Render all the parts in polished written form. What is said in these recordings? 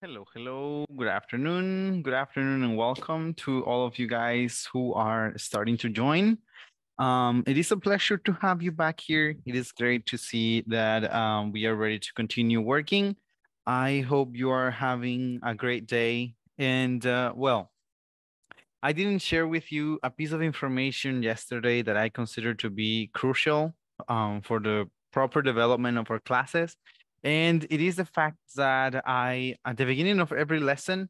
Hello, good afternoon, and welcome to all of you guys who are starting to join. It is a pleasure to have you back here. It is great to see that we are ready to continue working. I hope you are having a great day. And well, I didn't share with you a piece of information yesterday that I consider to be crucial for the proper development of our classes. And it is the fact that at the beginning of every lesson,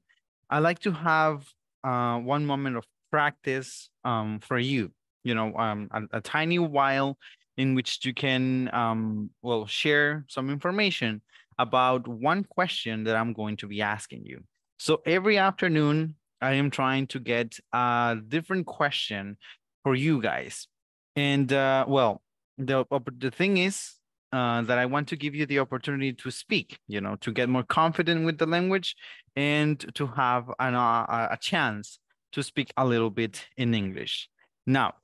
I like to have one moment of practice for you, a tiny while in which you can, well, share some information about one question that I'm going to be asking you. So every afternoon, I am trying to get a different question for you guys. And well, the thing is, that I want to give you the opportunity to speak, to get more confident with the language and to have a chance to speak a little bit in English. Now,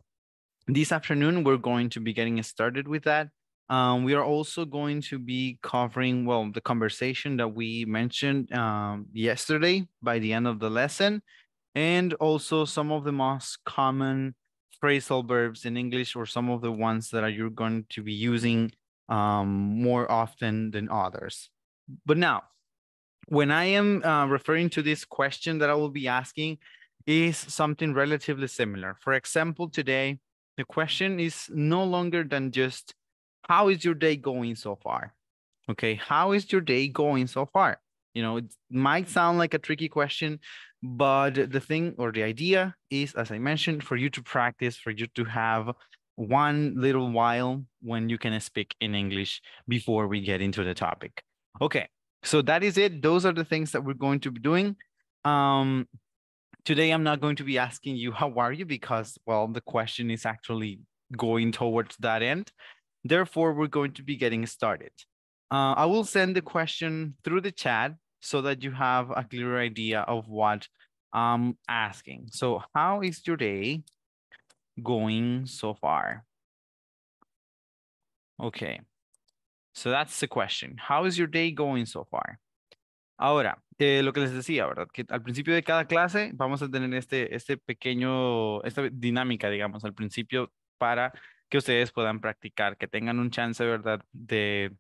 this afternoon, we're going to be getting started with that. We are also going to be covering, well, the conversation that we mentioned yesterday by the end of the lesson, and also some of the most common phrasal verbs in English, or some of the ones that you're going to be using more often than others. But now, when I am referring to this question that I will be asking, is something relatively similar. For example, today, the question is no longer than just, how is your day going so far? Okay, how is your day going so far? It might sound like a tricky question, but the thing or the idea is, as I mentioned, for you to practice, for you to have one little while when you can speak in English before we get into the topic. Okay, so that is it. Those are the things that we're going to be doing. Today, I'm not going to be asking you, how are you? Because, well, the question is actually going towards that end. Therefore, we're going to be getting started. I will send the question through the chat so that you have a clearer idea of what I'm asking. So how is your day going so far? Okay, so that's the question. How is your day going so far? Ahora, lo que les decía, ¿verdad? Que al principio de cada clase vamos a tener esta dinámica, digamos, al principio para que ustedes puedan practicar, que tengan un chance, ¿verdad? De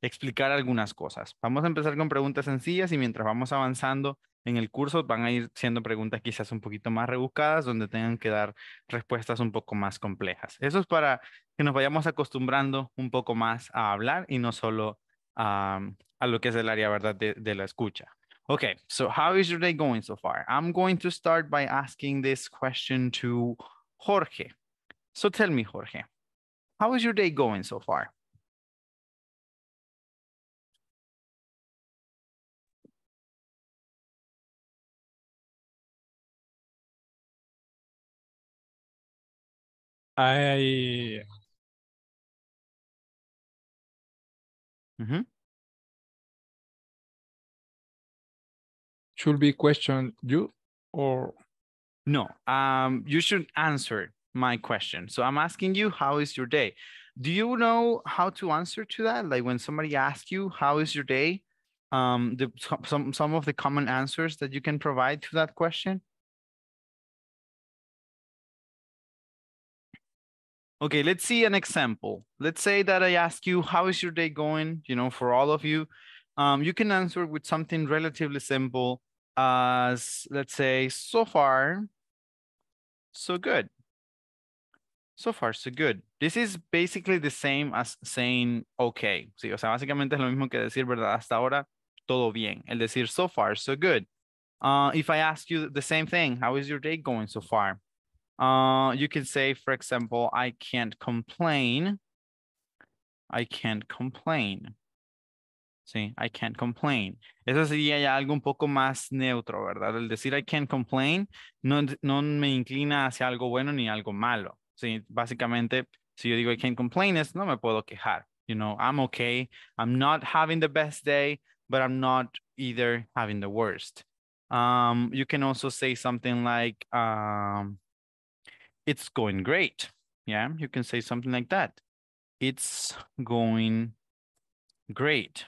explicar algunas cosas. Vamos a empezar con preguntas sencillas y mientras vamos avanzando en el curso van a ir siendo preguntas quizás un poquito más rebuscadas, donde tengan que dar respuestas un poco más complejas. Eso es para que nos vayamos acostumbrando un poco más a hablar y no solo a lo que es el área, ¿verdad?, de la escucha. Okay, so how is your day going so far? I'm going to start by asking this question to Jorge. So tell me, Jorge, how is your day going so far? Should be question you or? No, you should answer my question. So I'm asking you, how is your day? Do you know how to answer to that? Like when somebody asks you, how is your day? Some of the common answers that you can provide to that question? Okay, let's see an example. Let's say that I ask you, how is your day going? For all of you, you can answer with something relatively simple as, let's say, so far, so good. So far, so good. This is basically the same as saying, okay. Sí, o sea, básicamente es lo mismo que decir, ¿verdad? Hasta ahora, todo bien. El decir, so far, so good. If I ask you the same thing, how is your day going so far? You can say, for example, I can't complain. I can't complain. Sí, I can't complain. Eso sería ya algo un poco más neutro, ¿verdad? El decir I can't complain no me inclina hacia algo bueno ni algo malo. Sí, básicamente, si yo digo I can't complain, es no me puedo quejar. I'm okay. I'm not having the best day, but I'm not either having the worst. You can also say something like, it's going great. Yeah, you can say something like that. It's going great.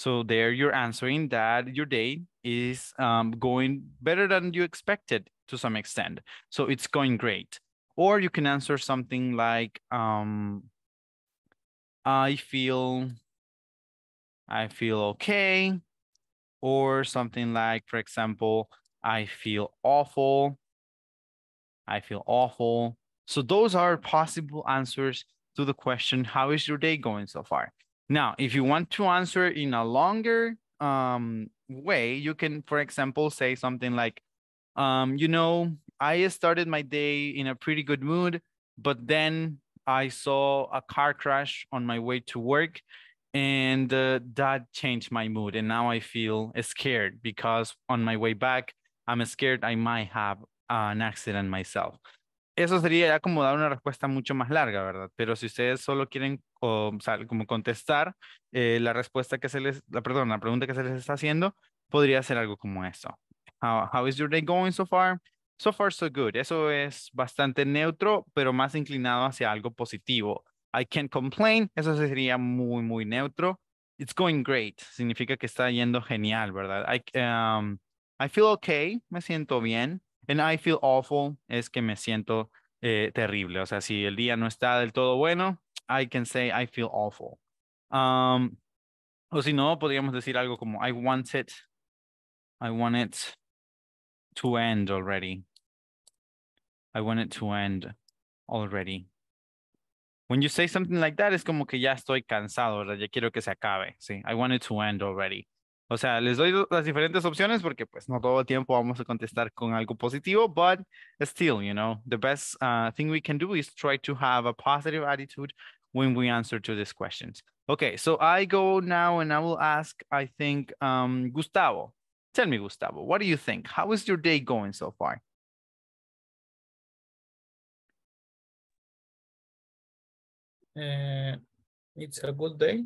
So there you're answering that your day is going better than you expected to some extent. So it's going great. Or you can answer something like, I feel okay. Or something like, for example, I feel awful. So those are possible answers to the question, how is your day going so far? Now, if you want to answer in a longer way, you can, for example, say something like, I started my day in a pretty good mood, but then I saw a car crash on my way to work, and that changed my mood. And now I feel scared because on my way back, I'm scared I might have an accident myself. Eso sería ya como dar una respuesta mucho más larga, ¿verdad? Pero si ustedes solo quieren como contestar la pregunta que se les está haciendo, podría ser algo como eso. How is your day going so far? So far, so good. Eso es bastante neutro, pero más inclinado hacia algo positivo. I can't complain. Eso sería muy, muy neutro. It's going great. Significa que está yendo genial, ¿verdad? I feel okay. Me siento bien. And I feel awful. Es que me siento terrible. O sea, si el día no está del todo bueno, I can say I feel awful. O si no, podríamos decir algo como I want it to end already. I want it to end already. When you say something like that, es como que ya estoy cansado, ¿verdad? Ya quiero que se acabe, ¿sí? I want it to end already. O sea, les doy las diferentes opciones porque pues no todo el tiempo vamos a contestar con algo positivo, but still, you know, the best thing we can do is try to have a positive attitude when we answer to these questions. Okay, so I go now and I will ask, I think, Gustavo. Tell me, Gustavo, what do you think? How is your day going so far? It's a good day.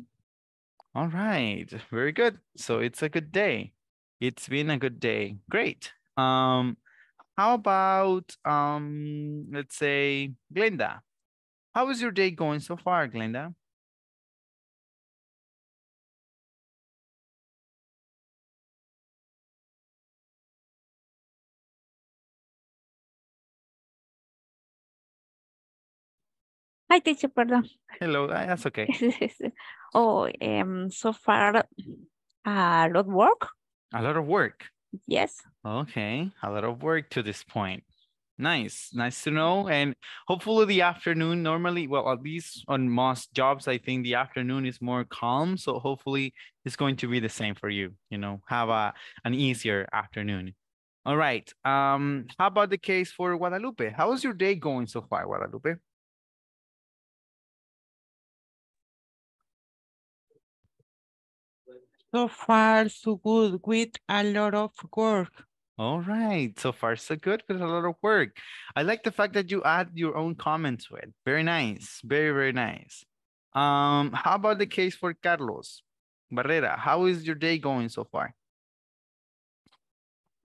All right, very good. So it's a good day. It's been a good day. Great. How about, let's say, Glenda? How is your day going so far, Glenda? Hi, teacher, pardon. Hello, that's okay. So far, a lot of work. A lot of work? Yes. Okay, a lot of work to this point. Nice, nice to know. And hopefully the afternoon, normally, well, at least on most jobs, I think the afternoon is more calm. So hopefully it's going to be the same for you, you know, have an easier afternoon. All right, how about the case for Guadalupe? How is your day going so far, Guadalupe? So far, so good with a lot of work. All right. So far, so good with a lot of work. I like the fact that you add your own comments to it. Very nice. Very, very nice. How about the case for Carlos Barrera? How is your day going so far?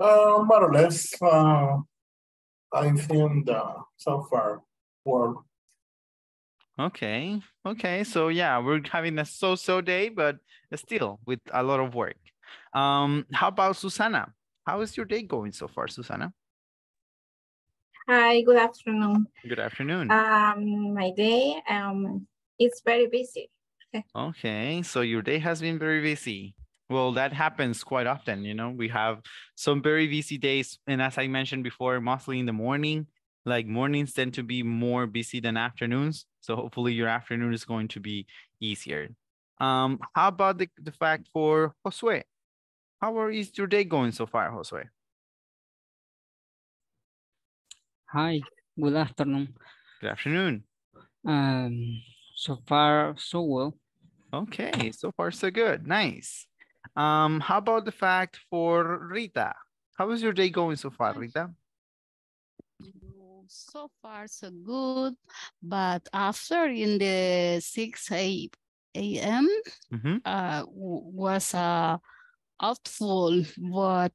More or less. I think so far, work. Okay. Okay. So yeah, we're having a so-so day, but still with a lot of work. How about Susana? How is your day going so far, Susana? Hi, good afternoon. Good afternoon. My day, it's very busy. Okay. So your day has been very busy. Well, that happens quite often. You know, we have some very busy days. And as I mentioned before, mostly in the morning, like mornings tend to be more busy than afternoons. So hopefully your afternoon is going to be easier. How about the fact for Josue? How is your day going so far, Josue? Hi, good afternoon. Good afternoon. So far, so well. Okay, so far, so good. Nice. How about the fact for Rita? How is your day going so far, Rita? So far, so good, but after in the 6 a.m. Was awful, but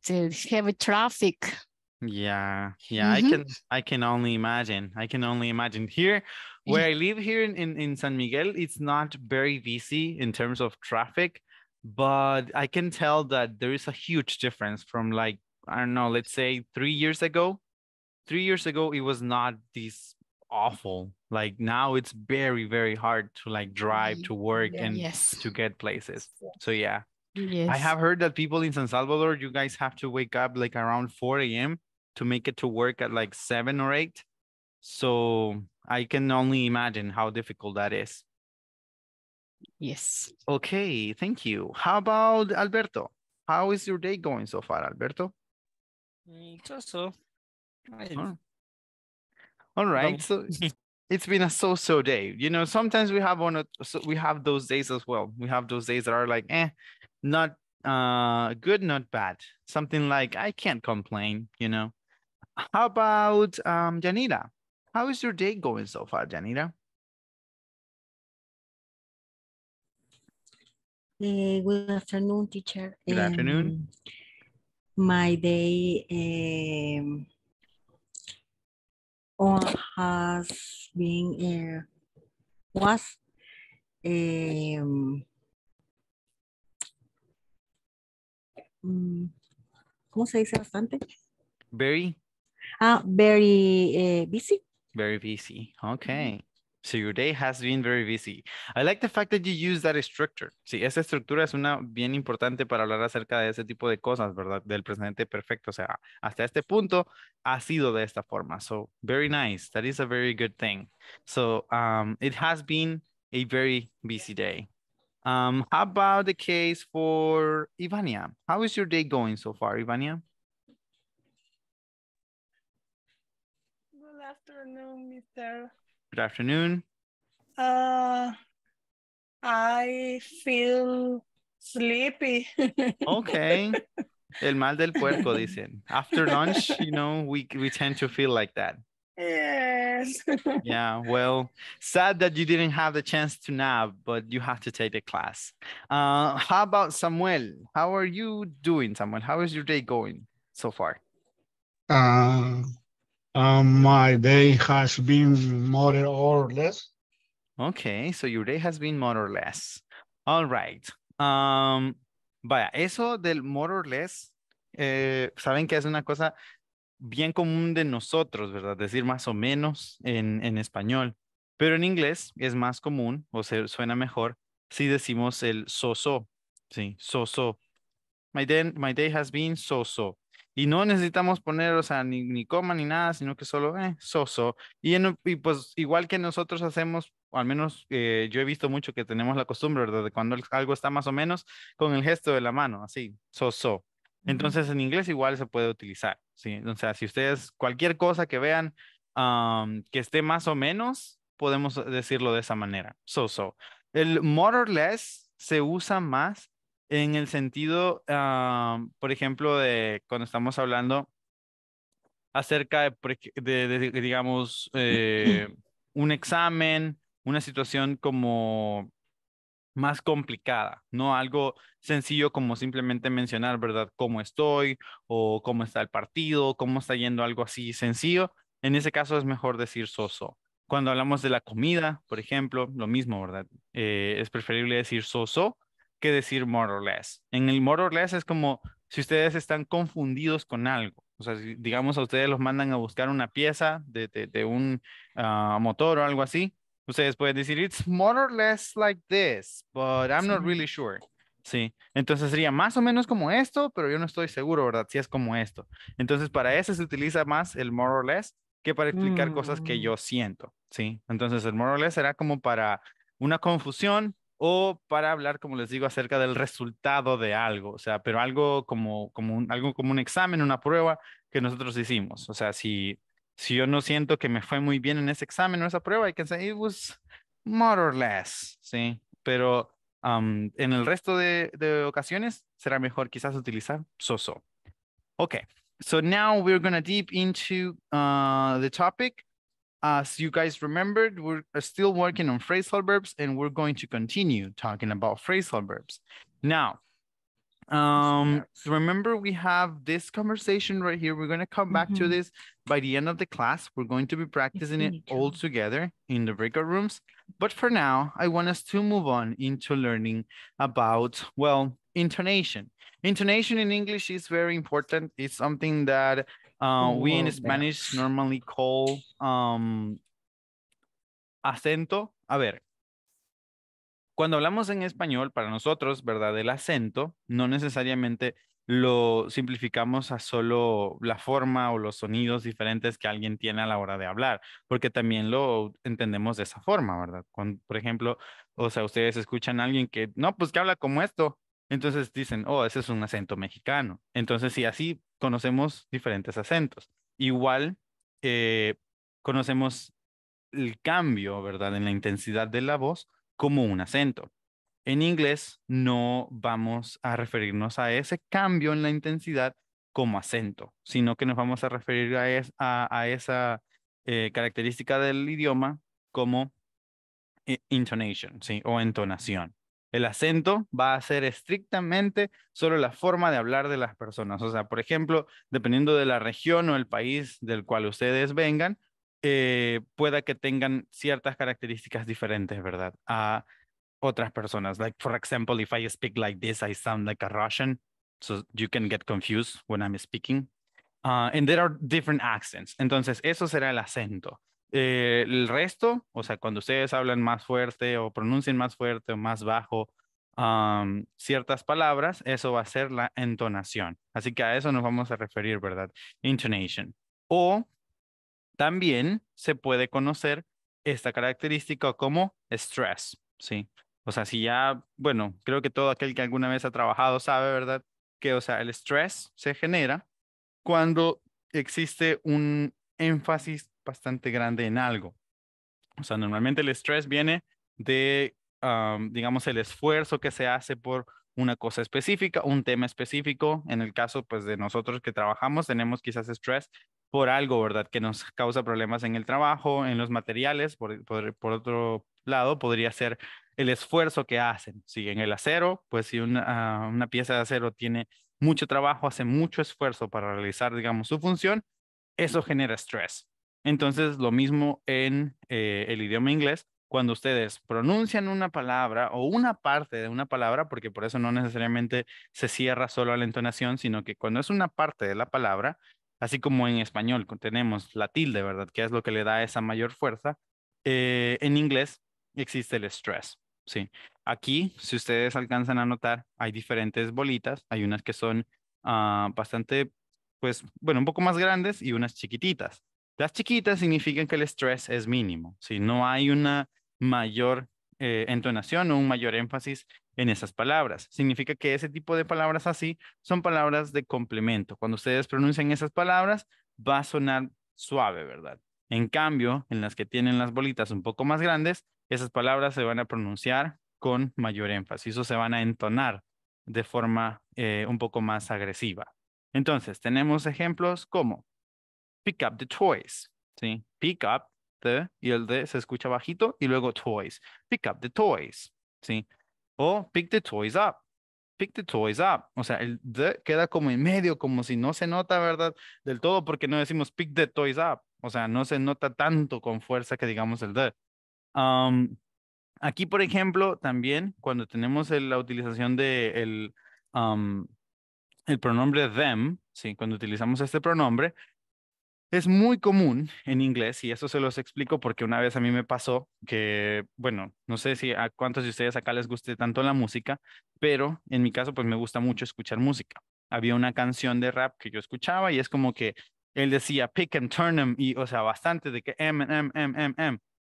heavy traffic. Yeah, I can only imagine. Here, where I live here in San Miguel, it's not very busy in terms of traffic, But I can tell that there is a huge difference from, like, I don't know, let's say 3 years ago. 3 years ago, it was not this awful. Like, now it's very, very hard to, like, drive to work and to get places. So, yeah. Yes. I have heard that people in San Salvador, you guys have to wake up, like, around 4 a.m. to make it to work at, like, 7 or 8. So I can only imagine how difficult that is. Yes. Okay, thank you. How about Alberto? How is your day going so far, Alberto? So-so. All right. So it's been a so-so day. You know, sometimes we have we have those days as well. We have those days that are like, not good, not bad. Something like, I can't complain, you know. How about Janita? How is your day going so far, Janita? Good afternoon, teacher. Good afternoon. My day has been ¿cómo se dice bastante? Very. Very busy. Very busy. Okay. So your day has been very busy. I like the fact that you use that structure. Sí, esa estructura es una bien importante para hablar acerca de ese tipo de cosas, ¿verdad? Del presente perfecto. O sea, hasta este punto ha sido de esta forma. So very nice. That is a very good thing. So it has been a very busy day. How about the case for Ivania? How is your day going so far, Ivania? Good afternoon, Mr. Good afternoon. I feel sleepy. Okay. El mal del puerco, dicen. After lunch, you know, we tend to feel like that. Yes. Yeah, well, sad that you didn't have the chance to nap, but you have to take the class. How about Samuel? How are you doing, Samuel? How is your day going so far? My day has been more or less. Okay, so your day has been more or less. All right. Vaya, eso del more or less, saben que es una cosa bien común de nosotros, ¿verdad? Decir más o menos en español. Pero en inglés es más común, o sea, suena mejor, si decimos el so-so. Sí, so-so. My day has been so-so. Y no necesitamos poner, o sea, ni coma ni nada, sino que solo so-so. Y pues igual que nosotros hacemos, o al menos yo he visto mucho que tenemos la costumbre, ¿verdad? De cuando algo está más o menos, con el gesto de la mano, así, so-so. Entonces, en inglés igual se puede utilizar, ¿sí? O sea, si ustedes, cualquier cosa que vean que esté más o menos, podemos decirlo de esa manera, so-so. El more or less se usa más en el sentido, por ejemplo, de cuando estamos hablando acerca de digamos, un examen, una situación como más complicada, no algo sencillo como simplemente mencionar, ¿verdad? Cómo estoy o cómo está el partido, cómo está yendo, algo así sencillo. En ese caso es mejor decir so-so. Cuando hablamos de la comida, por ejemplo, lo mismo, ¿verdad? Es preferible decir so-so que decir more or less. En el more or less es como si ustedes están confundidos con algo. O sea, si, digamos, a ustedes los mandan a buscar una pieza de un motor o algo así. Ustedes pueden decir, it's more or less like this, but I'm not really sure. Sí. Entonces sería más o menos como esto, pero yo no estoy seguro, ¿verdad? Si es como esto. Entonces para eso se utiliza más el more or less que para explicar cosas que yo siento. Sí. Entonces el more or less será como para una confusión, o para hablar, como les digo, acerca del resultado de algo, o sea, pero algo como un examen, una prueba que nosotros hicimos. O sea, si yo no siento que me fue muy bien en ese examen o esa prueba, I can say it was more or less, ¿sí? Pero en el resto de ocasiones será mejor quizás utilizar so-so. Okay, so now we're going to deep into the topic. As you guys remembered, we're still working on phrasal verbs and we're going to continue talking about phrasal verbs. Now, So remember, we have this conversation right here. We're going to come back to this by the end of the class. We're going to be practicing it all together in the breakout rooms. But for now, I want us to move on into learning about, well, intonation. Intonation in English is very important. It's something that we in Spanish normally call acento. A ver. Cuando hablamos en español, para nosotros, ¿verdad? El acento no necesariamente lo simplificamos a solo la forma o los sonidos diferentes que alguien tiene a la hora de hablar, porque también lo entendemos de esa forma, ¿verdad? Cuando, por ejemplo, o sea, ustedes escuchan a alguien que, no, pues que habla como esto. Entonces dicen, oh, ese es un acento mexicano. Entonces, sí, así conocemos diferentes acentos. Igual conocemos el cambio, ¿verdad? En la intensidad de la voz como un acento. En inglés no vamos a referirnos a ese cambio en la intensidad como acento, sino que nos vamos a referir a esa característica del idioma como intonation, ¿sí? O entonación. El acento va a ser estrictamente solo la forma de hablar de las personas. O sea, por ejemplo, dependiendo de la región o el país del cual ustedes vengan, pueda que tengan ciertas características diferentes, ¿verdad? A otras personas. Like, for example, if I speak like this, I sound like a Russian. So you can get confused when I'm speaking. And there are different accents. Entonces, eso será el acento. El resto, o sea, cuando ustedes hablan más fuerte o pronuncien más fuerte o más bajo ciertas palabras, eso va a ser la entonación. Así que a eso nos vamos a referir, ¿verdad? Intonation. O también se puede conocer esta característica como stress, ¿sí? O sea, si ya, bueno, creo que todo aquel que alguna vez ha trabajado sabe, ¿verdad? Que, o sea, el stress se genera cuando existe un énfasis bastante grande en algo. O sea, normalmente el estrés viene de, digamos, el esfuerzo que se hace por una cosa específica, un tema específico. En el caso, pues, de nosotros que trabajamos, tenemos quizás estrés por algo, ¿verdad? Que nos causa problemas en el trabajo, en los materiales. Por otro lado, podría ser el esfuerzo que hacen. Si en el acero, pues, si una pieza de acero tiene mucho trabajo, hace mucho esfuerzo para realizar, digamos, su función, eso genera estrés. Entonces, lo mismo en el idioma inglés, cuando ustedes pronuncian una palabra o una parte de una palabra, porque por eso no necesariamente se cierra solo a la entonación, sino que cuando es una parte de la palabra, así como en español tenemos la tilde, ¿verdad? Que es lo que le da esa mayor fuerza. En inglés existe el estrés, ¿sí? Aquí, si ustedes alcanzan a notar, hay diferentes bolitas. Hay unas que son bastante, pues, bueno, un poco más grandes y unas chiquititas. Las chiquitas significan que el estrés es mínimo, ¿sí? No hay una mayor entonación o un mayor énfasis en esas palabras. Significa que ese tipo de palabras así son palabras de complemento. Cuando ustedes pronuncian esas palabras, va a sonar suave, ¿verdad? En cambio, en las que tienen las bolitas un poco más grandes, esas palabras se van a pronunciar con mayor énfasis o se van a entonar de forma un poco más agresiva. Entonces, tenemos ejemplos como pick up the toys, ¿sí? Pick up the, y el de se escucha bajito, y luego toys. Pick up the toys, ¿sí? O pick the toys up. Pick the toys up. O sea, el de queda como en medio, como si no se nota, ¿verdad? Del todo, porque no decimos pick the toys up. O sea, no se nota tanto con fuerza que digamos el de. Aquí, por ejemplo, también, cuando tenemos la utilización de el pronombre them, ¿sí? Cuando utilizamos este pronombre, es muy común en inglés, y eso se los explico porque una vez a mí me pasó que, bueno, no sé si a cuántos de ustedes acá les guste tanto la música, pero en mi caso, pues me gusta mucho escuchar música. Había una canción de rap que yo escuchaba y es como que él decía pick and turn em, y, o sea, bastante de que M.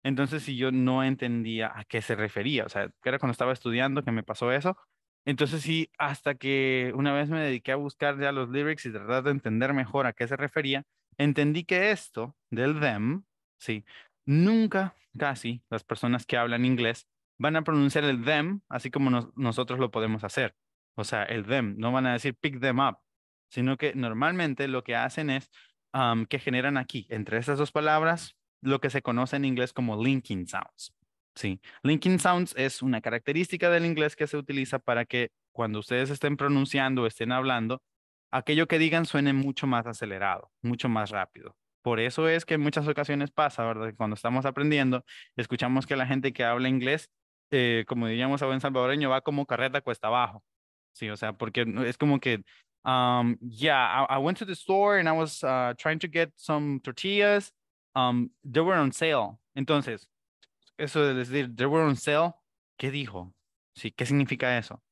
Entonces, si yo no entendía a qué se refería, o sea, era cuando estaba estudiando que me pasó eso. Entonces, sí, hasta que una vez me dediqué a buscar ya los lyrics y tratar de entender mejor a qué se refería, entendí que esto del them, sí, nunca casi las personas que hablan inglés van a pronunciar el them así como nosotros lo podemos hacer. O sea, el them, no van a decir pick them up, sino que normalmente lo que hacen es que generan aquí, entre esas dos palabras, lo que se conoce en inglés como linking sounds. Sí, linking sounds es una característica del inglés que se utiliza para que cuando ustedes estén pronunciando o estén hablando, aquello que digan suene mucho más acelerado, mucho más rápido. Por eso es que en muchas ocasiones pasa, ¿verdad? Cuando estamos aprendiendo, escuchamos que la gente que habla inglés, como diríamos a buen salvadoreño, va como carreta cuesta abajo. Sí, o sea, porque es como que, I went to the store and I was trying to get some tortillas. They were on sale. Entonces, eso de decir, they were on sale, ¿qué dijo? Sí, ¿qué significa eso?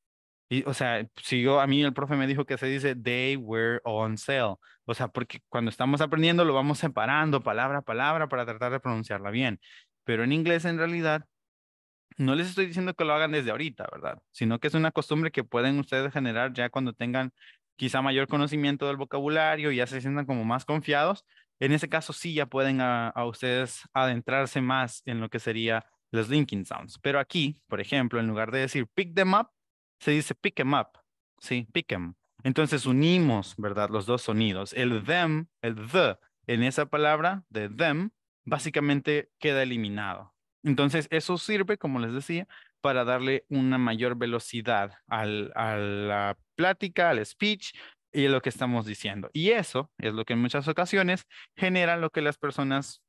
Y, o sea, a mí el profe me dijo que se dice they were on sale. O sea, porque cuando estamos aprendiendo lo vamos separando palabra a palabra para tratar de pronunciarla bien. Pero en inglés, en realidad, no les estoy diciendo que lo hagan desde ahorita, ¿verdad? Sino que es una costumbre que pueden ustedes generar ya cuando tengan quizá mayor conocimiento del vocabulario y ya se sientan como más confiados. En ese caso sí ya pueden a ustedes adentrarse más en lo que sería los linking sounds. Pero aquí, por ejemplo, en lugar de decir pick them up, se dice pick them up. Sí, pick them. Entonces unimos, ¿verdad? Los dos sonidos. El them, el the, en esa palabra de them, básicamente queda eliminado. Entonces, eso sirve, como les decía, para darle una mayor velocidad a la plática, al speech y a lo que estamos diciendo. Y eso es lo que en muchas ocasiones genera lo que las personas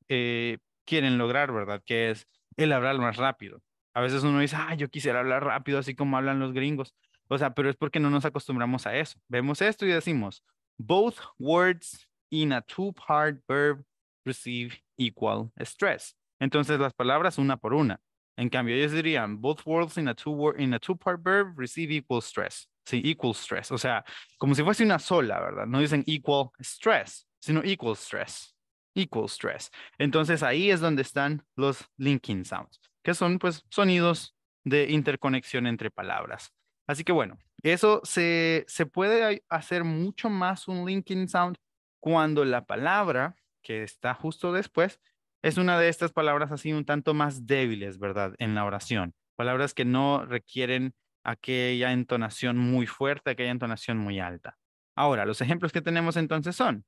quieren lograr, ¿verdad? Que es el hablar más rápido. A veces uno dice, yo quisiera hablar rápido, así como hablan los gringos. O sea, pero es porque no nos acostumbramos a eso. Vemos esto y decimos, both words in a two-part verb receive equal stress. Entonces, las palabras una por una. En cambio, ellos dirían, both words in a two-part verb receive equal stress. Sí, equal stress. O sea, como si fuese una sola, ¿verdad? No dicen equal stress, sino equal stress. Equal stress. Entonces, ahí es donde están los linking sounds, que son, pues, sonidos de interconexión entre palabras. Así que, bueno, eso se puede hacer mucho más un linking sound cuando la palabra que está justo después es una de estas palabras así un tanto más débiles, ¿verdad? En la oración. Palabras que no requieren aquella entonación muy fuerte, aquella entonación muy alta. Ahora, los ejemplos que tenemos entonces son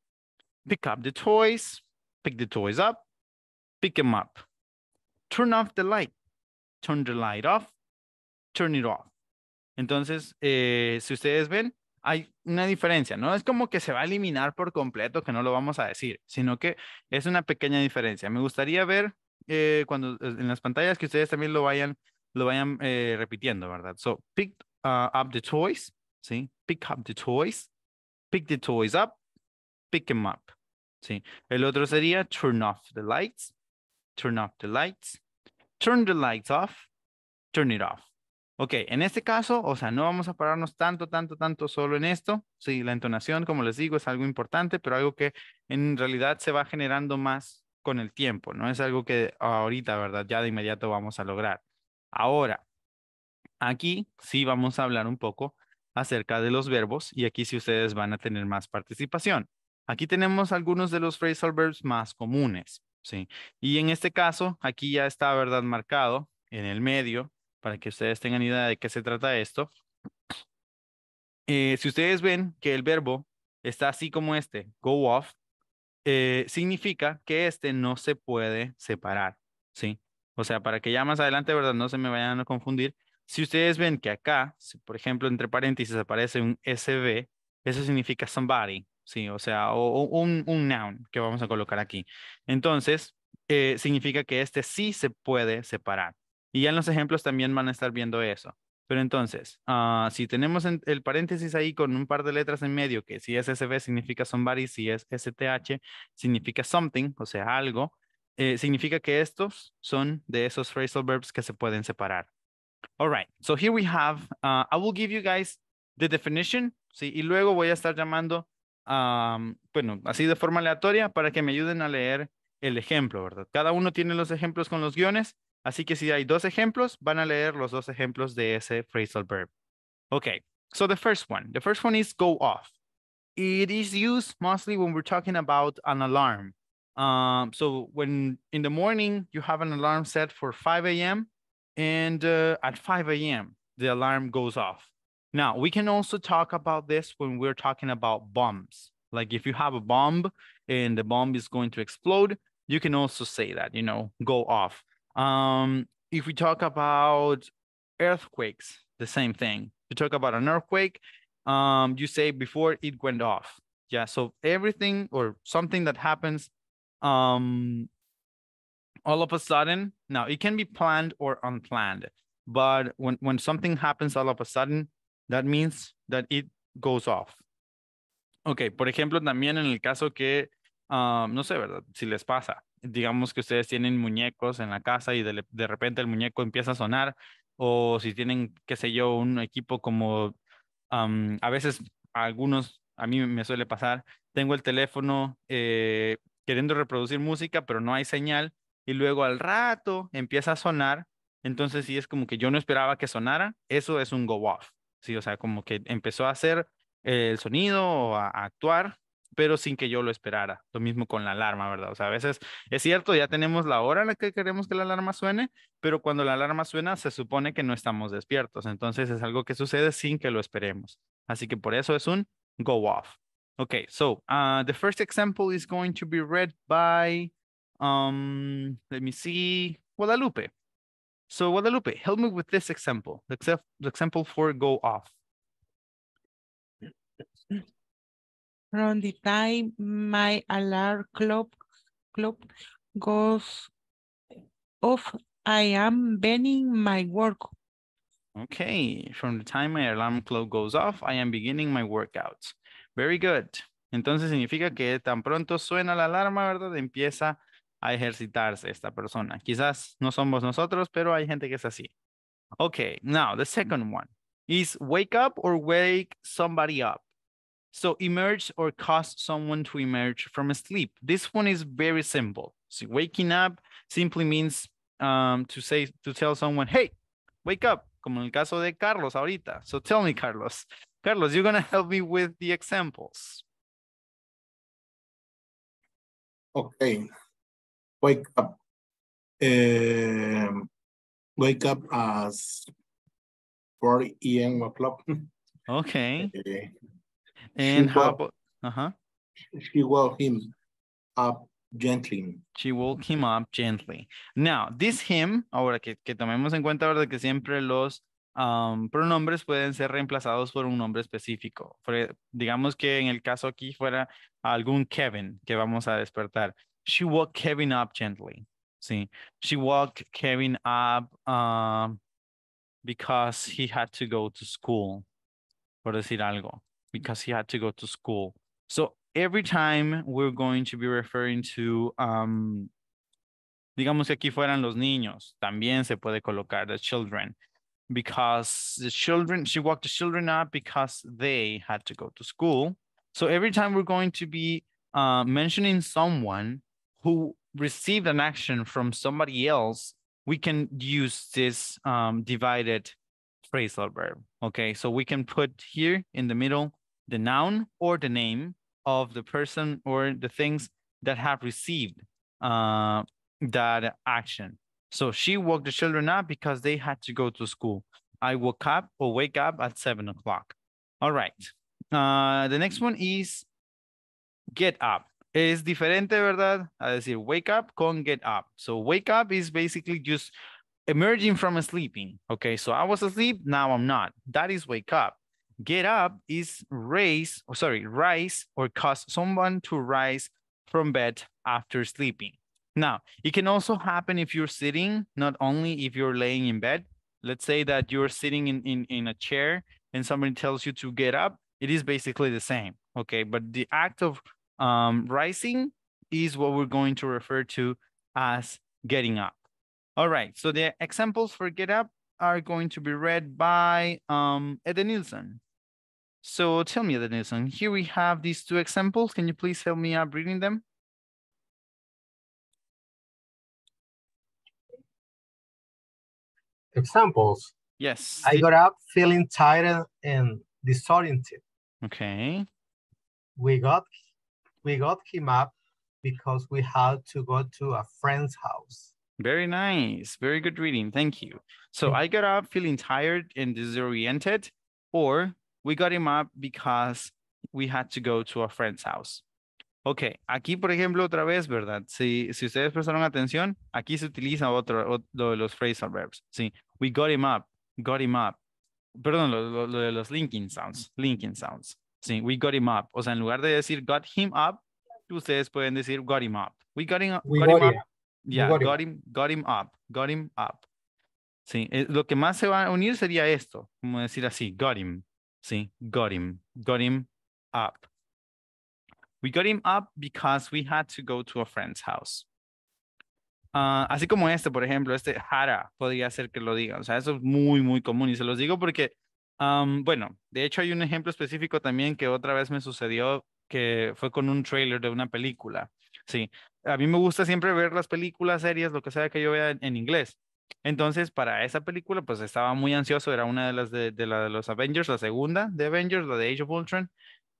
pick up the toys, pick the toys up, pick them up. Turn off the light, turn the light off, turn it off. Entonces, si ustedes ven, hay una diferencia, no es como que se va a eliminar por completo, que no lo vamos a decir, sino que es una pequeña diferencia. Me gustaría ver cuando en las pantallas que ustedes también lo vayan repitiendo, ¿verdad? So, pick up the toys, ¿sí? Pick up the toys, pick the toys up, pick them up, ¿sí? El otro sería turn off the lights, turn off the lights, turn the lights off, turn it off. Ok, en este caso, o sea, no vamos a pararnos tanto solo en esto. Sí, la entonación, como les digo, es algo importante, pero algo que en realidad se va generando más con el tiempo. No es algo que ahorita, ¿verdad? Ya de inmediato vamos a lograr. Ahora, aquí sí vamos a hablar un poco acerca de los verbos y aquí sí ustedes van a tener más participación. Aquí tenemos algunos de los phrasal verbs más comunes, ¿sí? Y en este caso, aquí ya está, ¿verdad? Marcado en el medio, para que ustedes tengan idea de qué se trata esto. Si ustedes ven que el verbo está así como este, go off, significa que este no se puede separar, ¿sí? O sea, para que ya más adelante, ¿verdad? No se me vayan a confundir. Si ustedes ven que acá, si por ejemplo, entre paréntesis aparece un SB, eso significa somebody, ¿sí? O sea, un noun que vamos a colocar aquí. Entonces, significa que este sí se puede separar. Y ya en los ejemplos también van a estar viendo eso. Pero entonces, si tenemos el paréntesis ahí con un par de letras en medio, que si es SB significa somebody, si es STH significa something, o sea, algo, significa que estos son de esos phrasal verbs que se pueden separar. All right, so here we have, I will give you guys the definition, ¿sí? Y luego voy a estar llamando, bueno, así de forma aleatoria para que me ayuden a leer el ejemplo, ¿verdad? Cada uno tiene los ejemplos con los guiones. Así que si hay dos ejemplos, van a leer los dos ejemplos de ese phrasal verb. Okay, so the first one is go off. It is used mostly when we're talking about an alarm. So when in the morning, you have an alarm set for 5 a.m. and at 5 a.m., the alarm goes off. Now, we can also talk about this when we're talking about bombs. Like if you have a bomb and the bomb is going to explode, you can also say that, you know, go off. If we talk about earthquakes, the same thing. to talk about an earthquake. You say before it went off. Yeah, so everything or something that happens all of a sudden. Now, it can be planned or unplanned, but when something happens all of a sudden, that means that it goes off. Ok, por ejemplo, también en el caso que, no sé, ¿verdad? Si les pasa, digamos que ustedes tienen muñecos en la casa y de repente el muñeco empieza a sonar, o si tienen, qué sé yo, un equipo como, a veces algunos, a mí me suele pasar, tengo el teléfono queriendo reproducir música, pero no hay señal, y luego al rato empieza a sonar, entonces sí es como que yo no esperaba que sonara, eso es un go off, sí, o sea, como que empezó a hacer el sonido o a actuar, pero sin que yo lo esperara, lo mismo con la alarma, ¿verdad? O sea, a veces es cierto, ya tenemos la hora en la que queremos que la alarma suene, pero cuando la alarma suena se supone que no estamos despiertos, entonces es algo que sucede sin que lo esperemos, así que por eso es un go off. Okay, so the first example is going to be read by, let me see, Guadalupe. So Guadalupe, help me with this example, the example for go off. From the time my alarm clock goes off, I am beginning my work. Okay, from the time my alarm clock goes off, I am beginning my workouts. Very good. Entonces significa que tan pronto suena la alarma, ¿verdad? Empieza a ejercitarse esta persona. Quizás no somos nosotros, pero hay gente que es así. Okay, now the second one is wake up or wake somebody up. So emerge or cause someone to emerge from sleep. This one is very simple. So waking up simply means to tell someone, hey, wake up, como en el caso de Carlos ahorita. So tell me, Carlos. Carlos, you're going to help me with the examples. Okay. Wake up. Wake up as 4 a.m. o'clock. Okay. And how about, she woke him up gently. She woke him up gently. Now, this him, ahora que tomemos en cuenta, ¿verdad? Que siempre los pronombres pueden ser reemplazados por un nombre específico. Digamos que en el caso aquí fuera algún Kevin que vamos a despertar. She woke Kevin up gently. Sí. She woke Kevin up because he had to go to school. Por decir algo. Because he had to go to school. So every time we're going to be referring to, digamos que aquí fueran los niños, también se puede colocar the children, because the children, she woke the children up because they had to go to school. So every time we're going to be mentioning someone who received an action from somebody else, we can use this divided phrasal verb. Okay, so we can put here in the middle the noun or the name of the person or the things that have received that action. So she woke the children up because they had to go to school. I woke up or wake up at 7 o'clock. All right. The next one is get up. Es diferente, ¿verdad? A decir wake up con get up. So wake up is basically just emerging from sleeping. Okay, so I was asleep, now I'm not. That is wake up. Get up is rise or cause someone to rise from bed after sleeping. Now, it can also happen if you're sitting, not only if you're laying in bed. Let's say that you're sitting in a chair and somebody tells you to get up. It is basically the same. Okay, but the act of rising is what we're going to refer to as getting up. All right, so the examples for get up are going to be read by Eden Nielsen. So tell me, Eden Nielsen, here we have these two examples. Can you please help me up reading them? Examples? Yes. I got up feeling tired and disoriented. Okay. We got him up because we had to go to a friend's house. Very nice. Very good reading. Thank you. So I got up feeling tired and disoriented, or we got him up because we had to go to a friend's house. Okay. Aquí, por ejemplo, otra vez, ¿verdad? Si ustedes prestaron atención, aquí se utiliza otro de los phrasal verbs. Sí. We got him up. Got him up. perdón, lo de los linking sounds, sí, we got him up, o sea, en lugar de decir got him up, ustedes pueden decir got him up, we got him, we got him up, yeah, got him up, sí, lo que más se va a unir sería esto, como decir así, got him, sí, got him up. We got him up because we had to go to a friend's house. Así como este, por ejemplo, este Hara podría ser que lo diga. O sea, eso es muy, muy común. Y se los digo porque, bueno, de hecho hay un ejemplo específico también que otra vez me sucedió que fue con un trailer de una película. Sí, a mí me gusta siempre ver las películas, series, lo que sea que yo vea en inglés. Entonces, para esa película, pues estaba muy ansioso. Era una de las de los Avengers, la segunda de Avengers, la de Age of Ultron.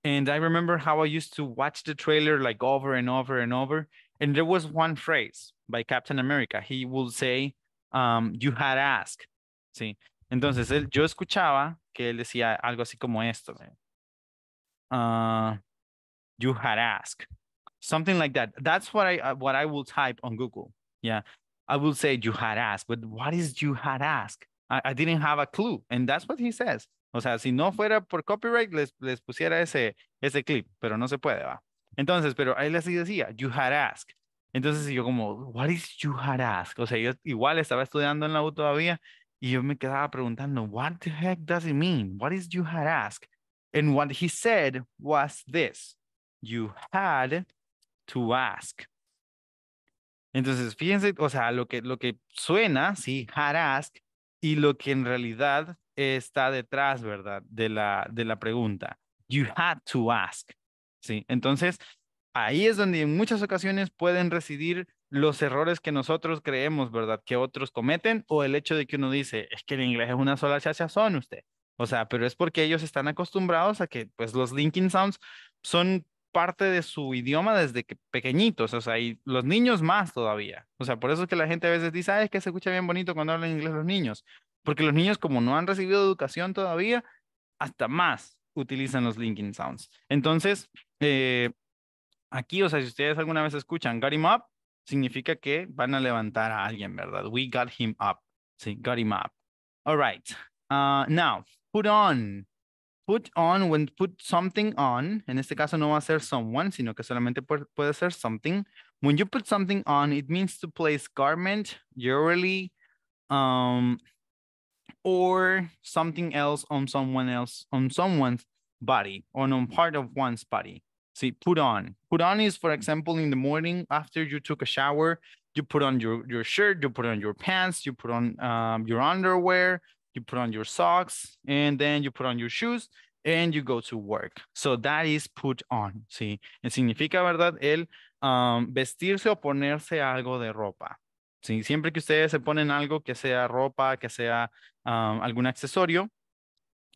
And I remember how I used to watch the trailer like over and over and over. And there was one phrase by Captain America. He would say, you had asked. Sí. Entonces, yo escuchaba que él decía algo así como esto. You had asked. Something like that. That's what I will type on Google. Yeah. I will say you had asked. But what is you had asked? I didn't have a clue. And that's what he says. O sea, si no fuera por copyright, les pusiera ese clip, pero no se puede, va. Entonces, pero ahí les decía, you had asked. Entonces yo como, what is you had asked? O sea, yo igual estaba estudiando en la U todavía y yo me quedaba preguntando, what the heck does it mean? What is you had asked? And what he said was this, you had to ask. Entonces, fíjense, o sea, lo que suena, sí, had asked, y lo que en realidad está detrás, ¿verdad? De la pregunta. You had to ask. ¿Sí? Entonces, ahí es donde en muchas ocasiones pueden residir los errores que nosotros creemos, ¿verdad? Que otros cometen, o el hecho de que uno dice, es que el inglés es una sola chacha, son usted. O sea, pero es porque ellos están acostumbrados a que pues los linking sounds son parte de su idioma desde que pequeñitos, o sea, y los niños más todavía. O sea, por eso es que la gente a veces dice, ah, es que se escucha bien bonito cuando hablan inglés los niños. Porque los niños, como no han recibido educación todavía, hasta más utilizan los linking sounds. Entonces, aquí, o sea, si ustedes alguna vez escuchan got him up, significa que van a levantar a alguien, ¿verdad? We got him up. Sí, got him up. All right. Now, put on. Put on, when put something on, en este caso no va a ser someone, sino que solamente puede ser something. When you put something on, it means to place garment, jewelry, or something else on someone else, on someone's body, or on part of one's body. See, put on. Put on is, for example, in the morning after you took a shower, you put on your shirt, you put on your pants, you put on your underwear, you put on your socks, and then you put on your shoes, and you go to work. So that is put on, ¿sí? Y significa, ¿verdad? El vestirse o ponerse algo de ropa, ¿sí? Siempre que ustedes se ponen algo, que sea ropa, que sea algún accesorio,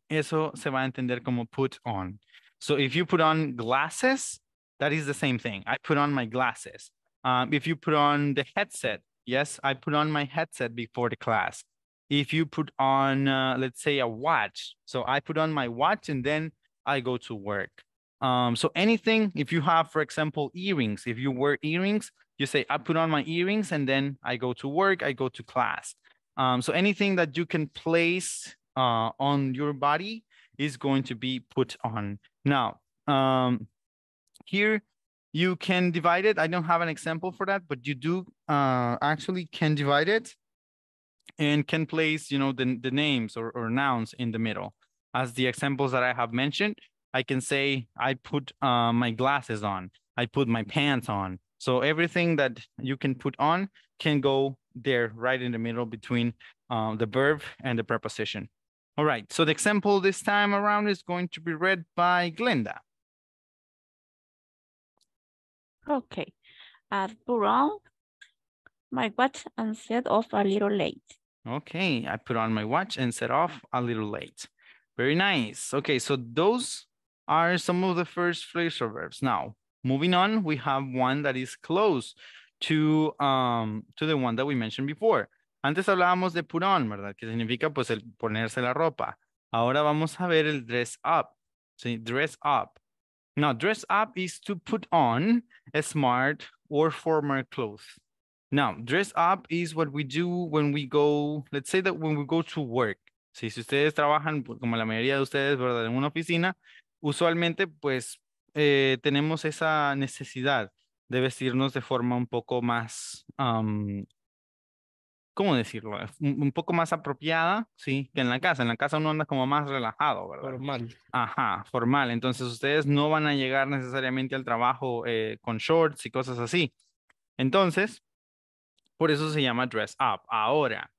eso se va a entender como put on. So if you put on glasses, that is the same thing. I put on my glasses. If you put on the headset, yes, I put on my headset before the class. If you put on, let's say, a watch. So I put on my watch and then I go to work. So anything, if you have, for example, earrings, if you wear earrings, you say, I put on my earrings and then I go to work, I go to class. So anything that you can place on your body is going to be put on. Now, here you can divide it. I don't have an example for that, but you do actually can divide it. And can place, you know, the names or nouns in the middle. As the examples that I have mentioned, I can say, I put my glasses on, I put my pants on. So everything that you can put on can go there right in the middle between the verb and the preposition. All right, so the example this time around is going to be read by Glenda. Okay, put on my watch and set off a little late. Okay, I put on my watch and set off a little late. Very nice. Okay, so those are some of the first phrasal verbs. Now, moving on, we have one that is close to the one that we mentioned before. Antes hablábamos de put on, ¿verdad? Que significa pues el ponerse la ropa. Ahora vamos a ver el dress up. Sí, dress up. Now, dress up is to put on a smart or formal clothes. Now, dress up is what we do when we go, let's say that when we go to work. Sí, si ustedes trabajan, como la mayoría de ustedes, ¿verdad?, en una oficina, usualmente pues tenemos esa necesidad de vestirnos de forma un poco más, ¿cómo decirlo? Un poco más apropiada, sí, que en la casa. En la casa uno anda como más relajado, ¿verdad? Formal. Ajá, formal. Entonces ustedes no van a llegar necesariamente al trabajo con shorts y cosas así. Entonces, por eso se llama dress up. Ahora,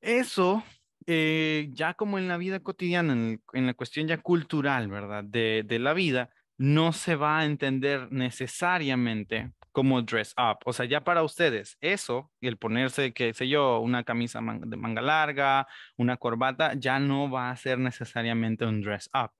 eso ya como en la vida cotidiana, en la cuestión ya cultural, ¿verdad?, de la vida, no se va a entender necesariamente como dress up. O sea, ya para ustedes, eso, y el ponerse, qué sé yo, una camisa de manga larga, una corbata, ya no va a ser necesariamente un dress up.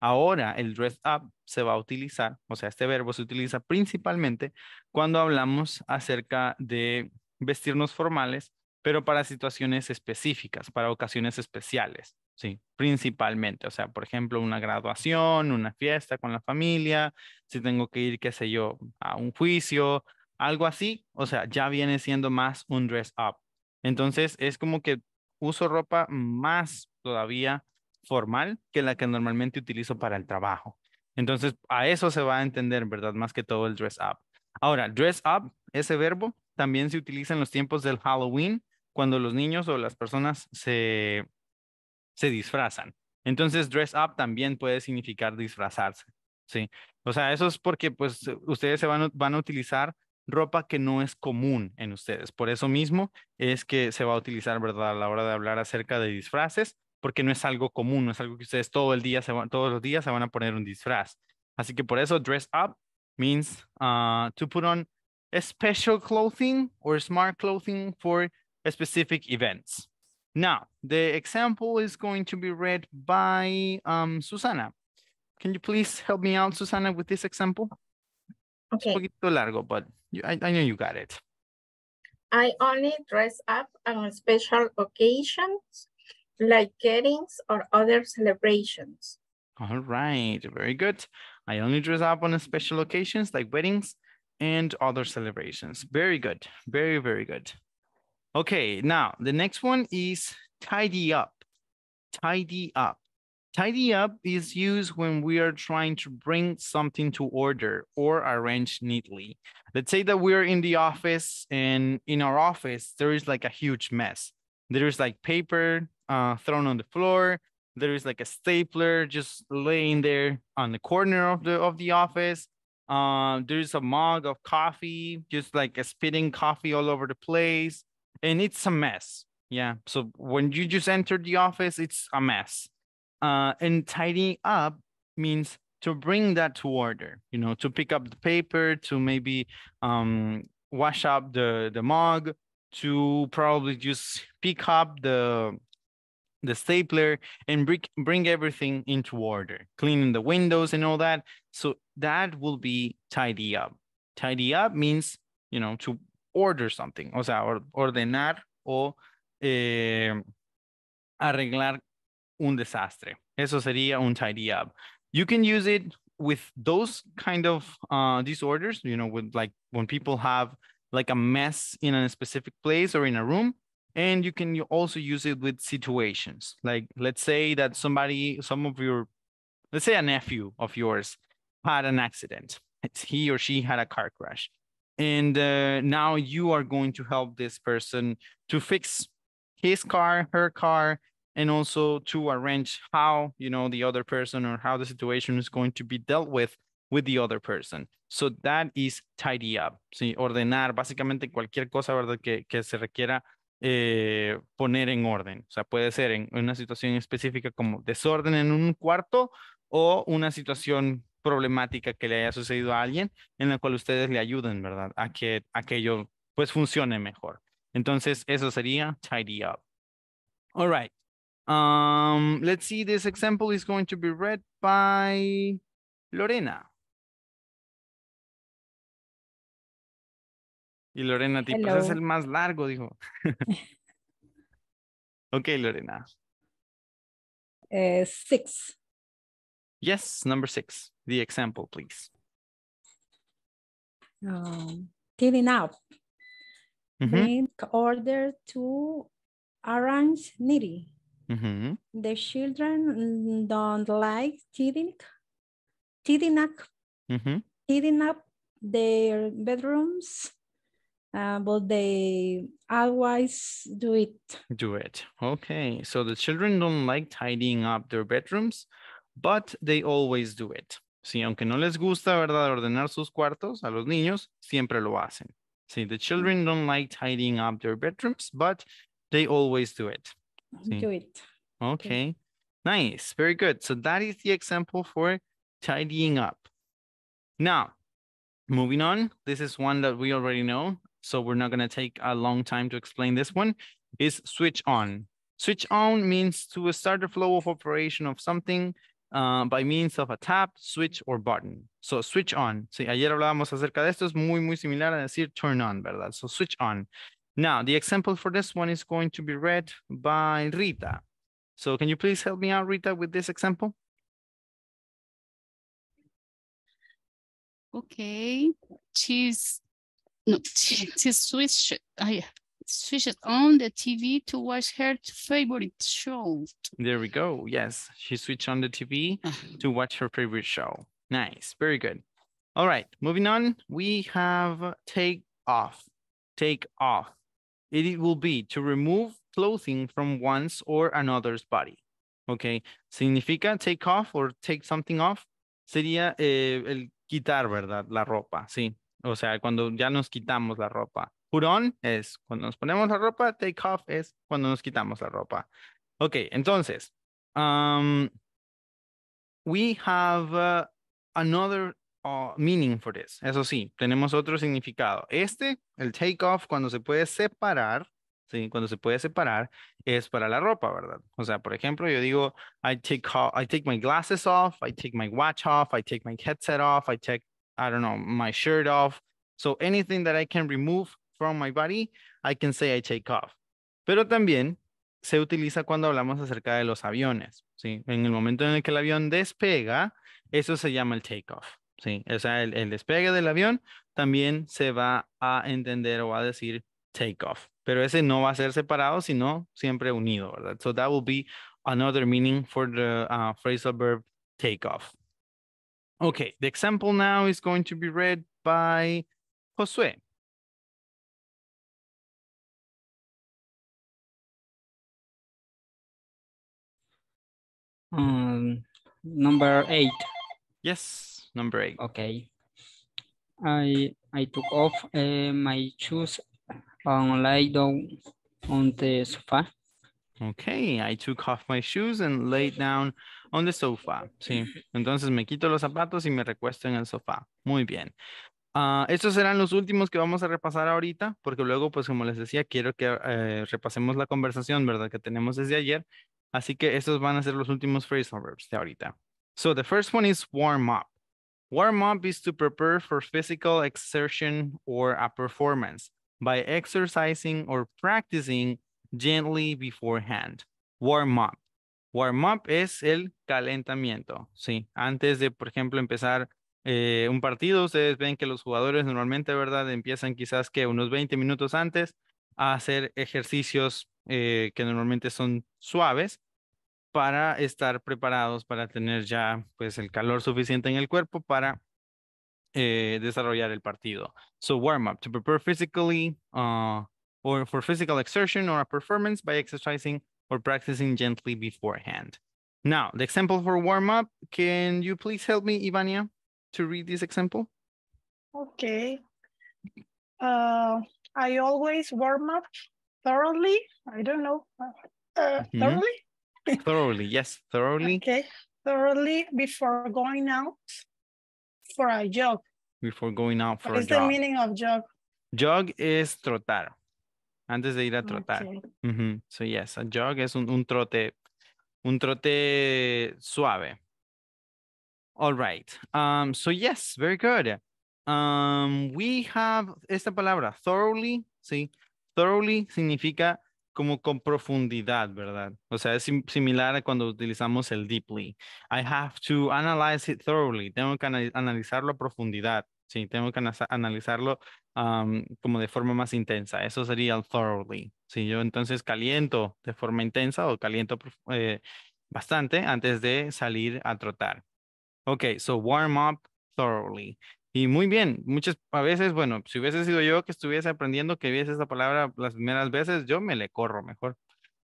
Ahora, el dress up se va a utilizar, o sea, este verbo se utiliza principalmente cuando hablamos acerca de vestirnos formales, pero para situaciones específicas, para ocasiones especiales, sí, principalmente. O sea, por ejemplo, una graduación, una fiesta con la familia, si tengo que ir, qué sé yo, a un juicio, algo así. O sea, ya viene siendo más un dress up. Entonces, es como que uso ropa más todavía formal que la que normalmente utilizo para el trabajo. Entonces, a eso se va a entender, ¿verdad?, más que todo el dress up. Ahora, dress up, ese verbo, también se utiliza en los tiempos del Halloween, cuando los niños o las personas se disfrazan. Entonces, dress up también puede significar disfrazarse, ¿sí? O sea, eso es porque, pues, ustedes van a utilizar ropa que no es común en ustedes. Por eso mismo es que se va a utilizar, ¿verdad?, a la hora de hablar acerca de disfraces, porque no es algo común, no es algo que ustedes todos los días se van a poner un disfraz. Así que por eso dress up means to put on special clothing or smart clothing for specific events. Now, the example is going to be read by Susana. Can you please help me out, Susana, with this example? Okay. It's a poquito largo, but I know you got it. I only dress up on special occasions, like weddings or other celebrations. All right, very good. I only dress up on special occasions, like weddings and other celebrations. Very good, very, very good. Okay, now the next one is tidy up. Tidy up. Tidy up is used when we are trying to bring something to order or arrange neatly. Let's say that we're in the office, and in our office, there is like a huge mess. There is like paper thrown on the floor. There is like a stapler just laying there on the corner of the office. There is a mug of coffee, just like a spitting coffee all over the place. And it's a mess. Yeah. So when you just enter the office, it's a mess. And tidying up means to bring that to order, you know, to pick up the paper, to maybe wash up the mug, to probably just pick up the stapler and bring everything into order, cleaning the windows and all that. So that will be tidy up. Tidy up means, you know, to order something, o sea, ordenar o arreglar un desastre. Eso sería un tidy up. You can use it with those kind of disorders, you know, with like when people have like a mess in a specific place or in a room. And you can also use it with situations. Like, let's say that let's say a nephew of yours had an accident. He or she had a car crash. And now you are going to help this person to fix his car, her car, and also to arrange how, you know, the other person or how the situation is going to be dealt with the other person. So that is tidy up. Sí, ordenar, básicamente cualquier cosa, ¿verdad?, que se requiera poner en orden. O sea, puede ser en una situación específica como desorden en un cuarto o una situación problemática que le haya sucedido a alguien en la cual ustedes le ayuden, ¿verdad?, a que aquello pues funcione mejor. Entonces, eso sería tidy up. All right. Let's see, this example is going to be read by Lorena. Y Lorena, te pasas el más largo, dijo. Ok, Lorena. 6. Yes, number 6. The example, please. Tidying up. Bring order to arrange neatly. Mm-hmm. The children don't like tidying up their bedrooms, but they always do it. Okay, so the children don't like tidying up their bedrooms, but they always do it. Sí, aunque no les gusta, ¿verdad?, ordenar sus cuartos a los niños, siempre lo hacen. Sí, the children don't like tidying up their bedrooms, but they always do it. Sí. Do it. Okay, nice, very good. So that is the example for tidying up. Now, moving on, this is one that we already know, so we're not going to take a long time to explain this one, is switch on. Switch on means to start the flow of operation of something by means of a tap, switch, or button. So switch on. Sí, ayer hablábamos acerca de esto, es muy, muy similar a decir turn on, ¿verdad? So switch on. Now, the example for this one is going to be read by Rita. So can you please help me out, Rita, with this example? Okay, she switched on the TV to watch her favorite show. There we go. Yes, she switched on the TV to watch her favorite show. Nice, very good. All right, moving on, we have take off. Take off. It will be to remove clothing from one's or another's body. Okay, significa take off or take something off. Sería el quitar, ¿verdad? La ropa, sí. O sea, cuando ya nos quitamos la ropa. Put on es cuando nos ponemos la ropa. Take off es cuando nos quitamos la ropa. Okay, entonces, we have another meaning for this. Eso sí, tenemos otro significado. Este, el take off, cuando se puede separar, sí, cuando se puede separar, es para la ropa, ¿verdad? O sea, por ejemplo, yo digo, I take my glasses off, I take my watch off, I take my headset off, I take, I don't know, my shirt off. So anything that I can remove from my body, I can say I take off. Pero también se utiliza cuando hablamos acerca de los aviones, ¿sí? En el momento en el que el avión despega, eso se llama el take off, ¿sí? O sea, el despegue del avión también se va a entender o a decir take off. Pero ese no va a ser separado, sino siempre unido, ¿verdad? So that will be another meaning for the phrasal verb take off. Okay, the example now is going to be read by Josue. Number 8. Yes, number 8. Okay. I took off my shoes and lay down on the sofa. Okay, I took off my shoes and laid down on the sofa. Sí, entonces me quito los zapatos y me recuesto en el sofá. Muy bien. Estos serán los últimos que vamos a repasar ahorita, porque luego, pues como les decía, quiero que repasemos la conversación, ¿verdad?, que tenemos desde ayer. Así que estos van a ser los últimos phrasal verbs de ahorita. So the first one is warm up. Warm up is to prepare for physical exertion or a performance by exercising or practicing gently beforehand. Warm up. Warm up es el calentamiento. Sí, antes de, por ejemplo, empezar un partido, ustedes ven que los jugadores normalmente, ¿verdad?, empiezan quizás que unos 20 minutos antes a hacer ejercicios que normalmente son suaves para estar preparados para tener ya, pues, el calor suficiente en el cuerpo para desarrollar el partido. So warm up, to prepare physically or for physical exertion or a performance by exercising or practicing gently beforehand. Now, the example for warm up, can you please help me, Ivania, to read this example? Okay. I always warm up thoroughly. I don't know. Thoroughly? Thoroughly, yes, thoroughly. Okay, thoroughly before going out for a jog. Before going out for a jog. What is the meaning of jog? Jog is trotar. Antes de ir a trotar. Okay. Mm-hmm. So yes, a jog es un trote suave. All right. So yes, very good. We have esta palabra, thoroughly, ¿sí? Thoroughly significa como con profundidad, ¿verdad? O sea, es similar a cuando utilizamos el deeply. I have to analyze it thoroughly. Tengo que analizarlo a profundidad. Sí, tengo que analizarlo como de forma más intensa. Eso sería el thoroughly. Sí, yo entonces caliento de forma intensa o caliento bastante antes de salir a trotar. Ok, so warm up thoroughly. Y muy bien, a veces, bueno, si hubiese sido yo que estuviese aprendiendo que viese esta palabra las primeras veces, yo me le corro mejor.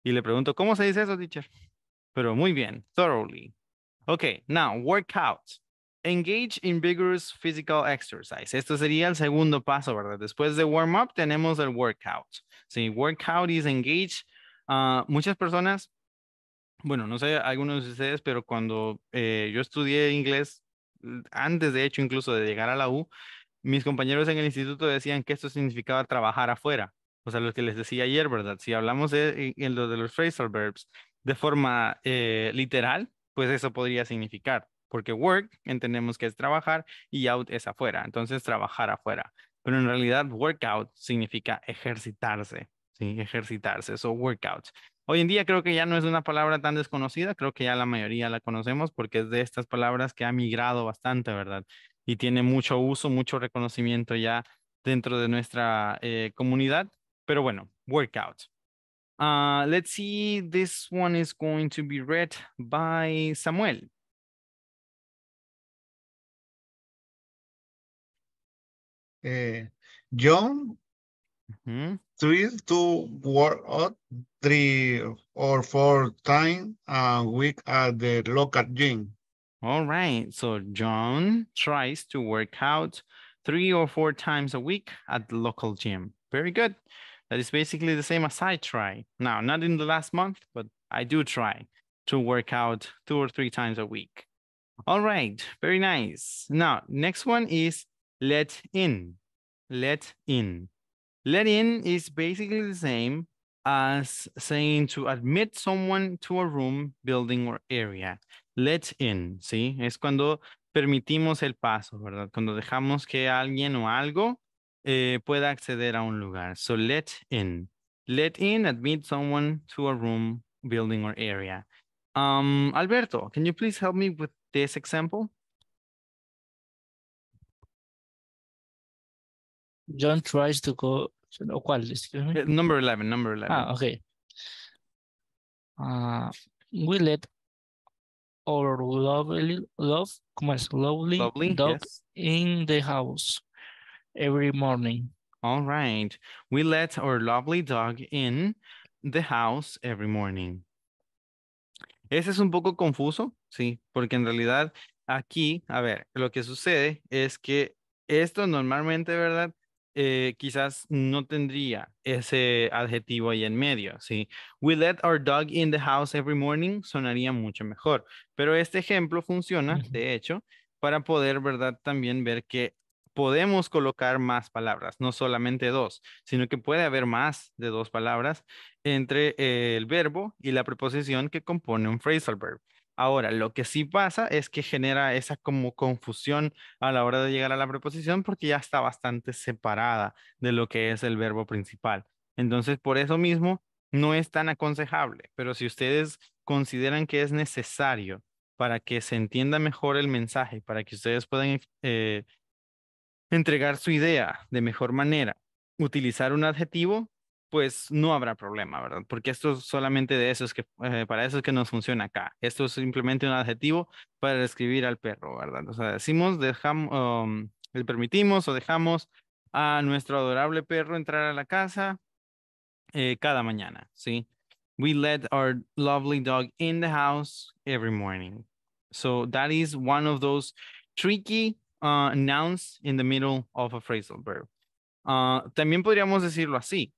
Y le pregunto, ¿cómo se dice eso, teacher? Pero muy bien, thoroughly. Ok, now, workout. Engage in vigorous physical exercise. Esto sería el segundo paso, ¿verdad? Después de warm up tenemos el workout. Sí, workout is engage. Muchas personas, bueno, no sé, algunos de ustedes, pero cuando yo estudié inglés, antes de hecho incluso de llegar a la U, mis compañeros en el instituto decían que esto significaba trabajar afuera. O sea, lo que les decía ayer, ¿verdad? Si hablamos en lo de los phrasal verbs de forma literal, pues eso podría significar. Porque work entendemos que es trabajar y out es afuera. Entonces, trabajar afuera. Pero en realidad, workout significa ejercitarse. Sí, ejercitarse. So, workout. Hoy en día creo que ya no es una palabra tan desconocida. Creo que ya la mayoría la conocemos porque es de estas palabras que ha migrado bastante, ¿verdad? Y tiene mucho uso, mucho reconocimiento ya dentro de nuestra comunidad. Pero bueno, workout. Let's see. This one is going to be read by Samuel. John tries to work out 3 or 4 times a week at the local gym. All right. So John tries to work out 3 or 4 times a week at the local gym. Very good. That is basically the same as I try. Now, not in the last month, but I do try to work out 2 or 3 times a week. All right. Very nice. Now, next one is let in, let in. Let in is basically the same as saying to admit someone to a room, building, or area. Let in, ¿sí? Es cuando permitimos el paso, ¿verdad? Cuando dejamos que alguien o algo pueda acceder a un lugar. So let in. Let in, admit someone to a room, building, or area. Alberto, can you please help me with this example? John tries to go, ¿cuál? Excuse me. Number 11. Ah, okay. We let our lovely dog in the house every morning. All right. We let our lovely dog in the house every morning. Ese es un poco confuso, sí, porque en realidad aquí, a ver, lo que sucede es que esto normalmente, ¿verdad? Quizás no tendría ese adjetivo ahí en medio, ¿sí? We let our dog in the house every morning sonaría mucho mejor. Pero este ejemplo funciona, de hecho, para poder, ¿verdad? También ver que podemos colocar más palabras, no solamente 2, sino que puede haber más de 2 palabras entre el verbo y la preposición que compone un phrasal verb. Ahora, lo que sí pasa es que genera esa como confusión a la hora de llegar a la preposición porque ya está bastante separada de lo que es el verbo principal. Entonces, por eso mismo, no es tan aconsejable. Pero si ustedes consideran que es necesario para que se entienda mejor el mensaje, para que ustedes puedan entregar su idea de mejor manera, utilizar un adjetivo, pues no habrá problema, ¿verdad? Porque esto es solamente de eso, es que, para eso es que nos funciona acá. Esto es simplemente un adjetivo para describir al perro, ¿verdad? O sea, decimos, dejamos, le permitimos o dejamos a nuestro adorable perro entrar a la casa cada mañana, ¿sí? We let our lovely dog in the house every morning. So that is one of those tricky nouns in the middle of a phrasal verb. También podríamos decirlo así.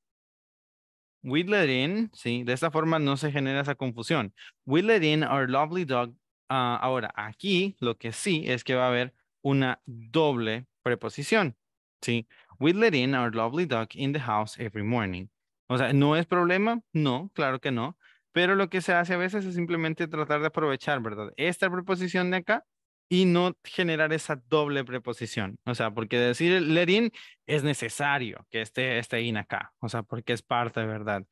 We let in, sí, de esta forma no se genera esa confusión. We let in our lovely dog. Ahora, aquí lo que sí es que va a haber una doble preposición, sí. We let in our lovely dog in the house every morning. O sea, ¿no es problema? No, claro que no. Pero lo que se hace a veces es simplemente tratar de aprovechar, ¿verdad? Esta preposición de acá y no generar esa doble preposición. O sea, porque decir let in es necesario que esté in acá. O sea, porque es parte, ¿verdad?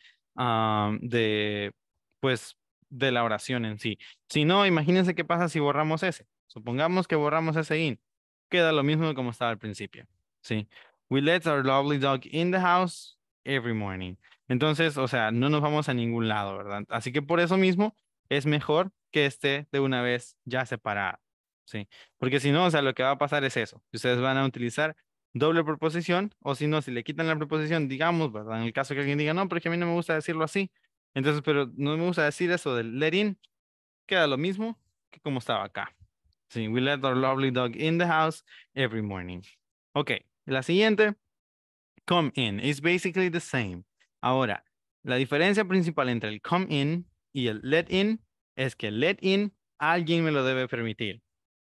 De la oración en sí. Si no, imagínense qué pasa si borramos ese. Supongamos que borramos ese in. queda lo mismo como estaba al principio. Sí. We let our lovely dog in the house every morning. Entonces, o sea, no nos vamos a ningún lado, ¿verdad? Así que por eso mismo es mejor que esté de una vez ya separado. Sí. Porque si no, o sea, lo que va a pasar es eso. Ustedes van a utilizar doble preposición, o si no, si le quitan la preposición, digamos, ¿verdad? En el caso que alguien diga, no, pero es que a mí no me gusta decirlo así. Entonces, pero no me gusta decir eso del let in. Queda lo mismo que como estaba acá. Sí, we let our lovely dog in the house every morning. Ok, la siguiente, come in, it's basically the same. Ahora, la diferencia principal entre el come in y el let in es que let in alguien me lo debe permitir.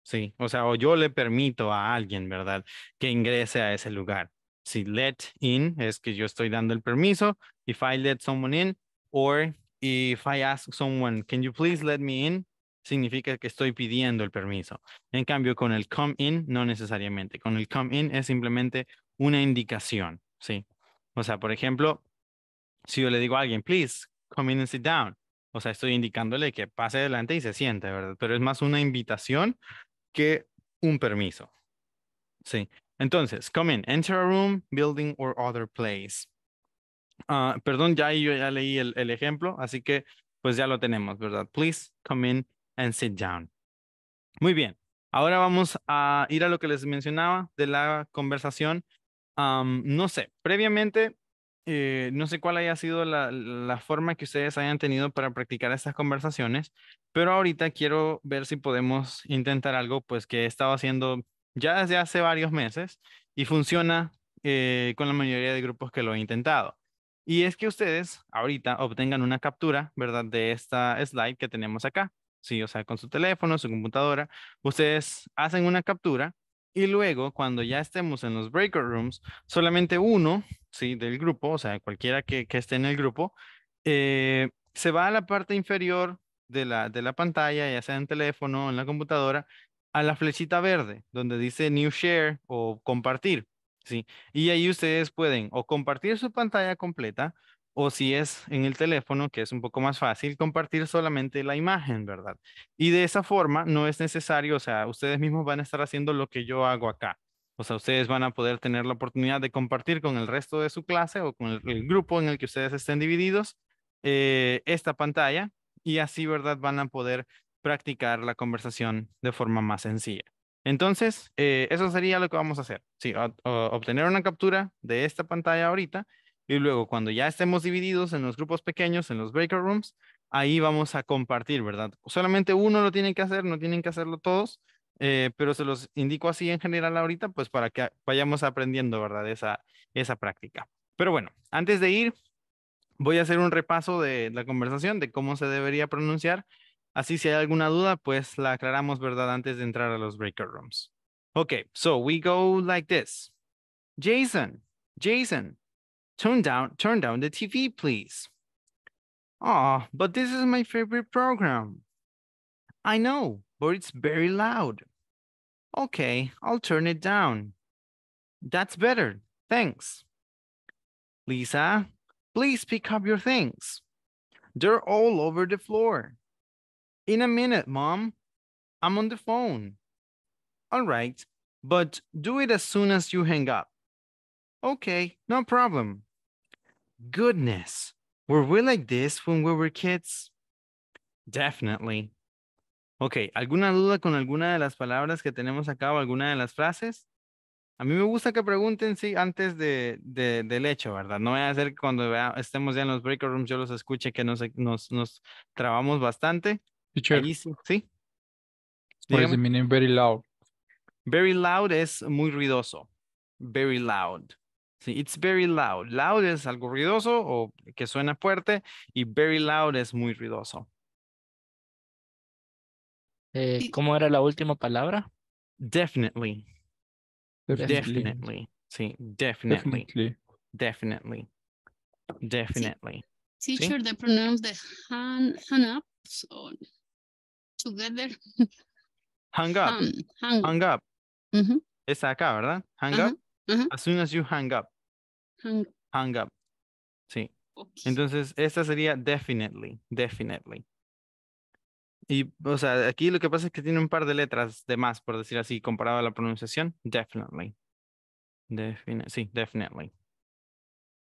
Sí, o sea, o yo le permito a alguien, ¿verdad? Que ingrese a ese lugar. Si let in es que yo estoy dando el permiso. If I let someone in, or if I ask someone, can you please let me in? Significa que estoy pidiendo el permiso. En cambio, con el come in, no necesariamente. Con el come in es simplemente una indicación, ¿sí? O sea, por ejemplo, si yo le digo a alguien, please, come in and sit down. O sea, estoy indicándole que pase adelante y se siente, ¿verdad? Pero es más una invitación que un permiso. Sí. Entonces, come in, enter a room, building or other place. Perdón, yo ya leí el ejemplo, así que pues ya lo tenemos, ¿verdad? Please come in and sit down. Muy bien. Ahora vamos a ir a lo que les mencionaba de la conversación. No sé, previamente, no sé cuál haya sido la forma que ustedes hayan tenido para practicar estas conversaciones, pero ahorita quiero ver si podemos intentar algo pues que he estado haciendo ya desde hace varios meses y funciona con la mayoría de grupos que lo he intentado. Y es que ustedes ahorita obtengan una captura, ¿verdad? De esta slide que tenemos acá. Sí, o sea, con su teléfono, su computadora, ustedes hacen una captura y luego cuando ya estemos en los breakout rooms, solamente uno, sí, del grupo, o sea, cualquiera que esté en el grupo, se va a la parte inferior de la pantalla, ya sea en teléfono, en la computadora, a la flechita verde, donde dice New Share o compartir, sí. Y ahí ustedes pueden o compartir su pantalla completa, o si es en el teléfono, que es un poco más fácil, compartir solamente la imagen, ¿verdad? Y de esa forma no es necesario, o sea, ustedes mismos van a estar haciendo lo que yo hago acá. O sea, ustedes van a poder tener la oportunidad de compartir con el resto de su clase o con el grupo en el que ustedes estén divididos esta pantalla y así, ¿verdad? Van a poder practicar la conversación de forma más sencilla. Entonces, eso sería lo que vamos a hacer. Sí, obtener una captura de esta pantalla ahorita. Y luego cuando ya estemos divididos en los grupos pequeños, en los breakout rooms, ahí vamos a compartir, ¿verdad? Solamente uno lo tiene que hacer, no tienen que hacerlo todos, pero se los indico así en general ahorita, pues para que vayamos aprendiendo, ¿verdad? Esa práctica. Pero bueno, antes de ir, voy a hacer un repaso de la conversación, de cómo se debería pronunciar. Así si hay alguna duda, pues la aclaramos, ¿verdad? Antes de entrar a los breakout rooms. Okay, so we go like this. Jason. Turn down the TV, please. Oh, but this is my favorite program. I know, but it's very loud. Okay, I'll turn it down. That's better, thanks. Lisa, please pick up your things. They're all over the floor. In a minute, Mom. I'm on the phone. All right, but do it as soon as you hang up. Okay, no problem. Goodness, were we like this when we were kids? Definitely. Okay, ¿alguna duda con alguna de las palabras que tenemos acá o alguna de las frases? A mí me gusta que pregunten sí, antes del hecho, ¿verdad? No voy a hacer que cuando estemos ya en los breakout rooms yo los escuche que nos trabamos bastante. Teacher. Allí, sí. What is the meaning very loud? Very loud es muy ruidoso. Very loud. Sí, it's very loud. Loud es algo ruidoso o que suena fuerte y very loud es muy ruidoso. ¿Cómo era la última palabra? Definitely. Definitely. Sí, definitely. Definitely. Teacher, ¿sí? They pronounce the hang up so together. Hang up. Hang up. Mm-hmm. Está acá, ¿verdad? Hang up. Uh-huh. As soon as you hang up. Hang up. Sí. Okay. Entonces, esta sería definitely. Y, o sea, aquí lo que pasa es que tiene un par de letras de más, por decir así, comparado a la pronunciación. Definitely. Sí, definitely.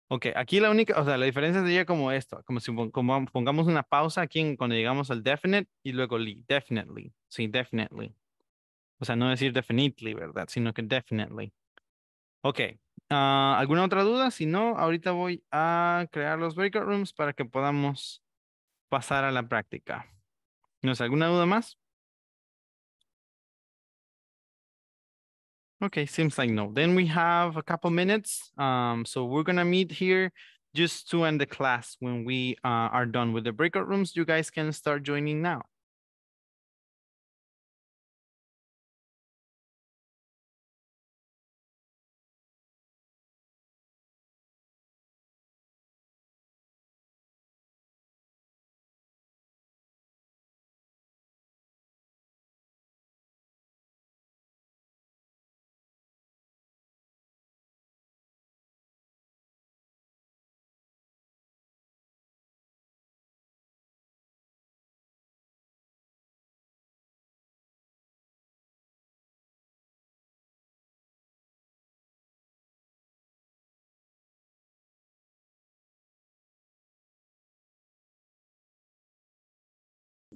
Ok, aquí la única, o sea, la diferencia sería como esto, como si pongamos una pausa aquí cuando llegamos al definite y luego definitely. Sí, definitely. O sea, no decir definitely, ¿verdad? Sino que definitely. Ok. ¿Alguna otra duda? Si no, ahorita voy a crear los breakout rooms para que podamos pasar a la práctica. ¿No es alguna duda más? Okay, seems like no. Then we have a couple minutes. So we're going to meet here just to end the class. When we are done with the breakout rooms, you guys can start joining now.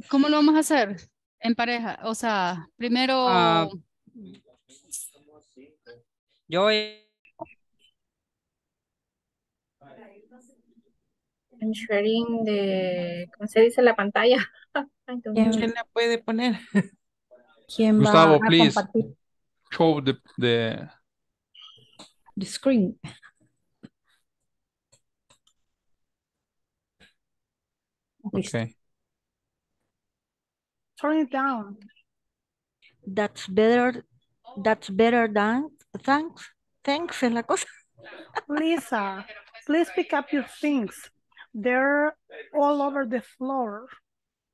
¿Cómo lo vamos a hacer? En pareja, o sea, primero... yo voy... I'm sharing de... ¿Cómo se dice? La pantalla. ¿Quién la puede poner? ¿Quién Gustavo, va a please, compartir? Show the screen. Okay. Turn it down. That's better than thanks es la cosa. Lisa, please pick up your things. They're all over the floor.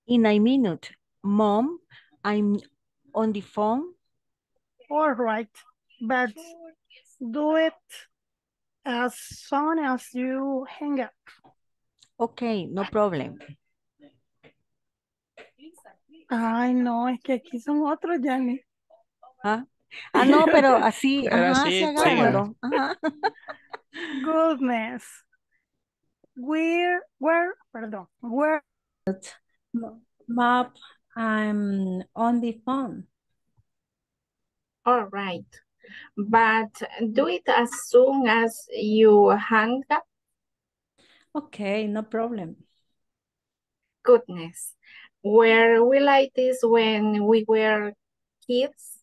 In a minute. Mom, I'm on the phone. All right, but do it as soon as you hang up. Okay, no problem. Ay, no, es que aquí son otros, Janny. Ah, no, pero así, pero ajá, sí, hagámoslo. Ajá. Goodness. Where? Mom, I'm on the phone. All right. But do it as soon as you hang up. Okay, no problem. Goodness. Were we like this when we were kids?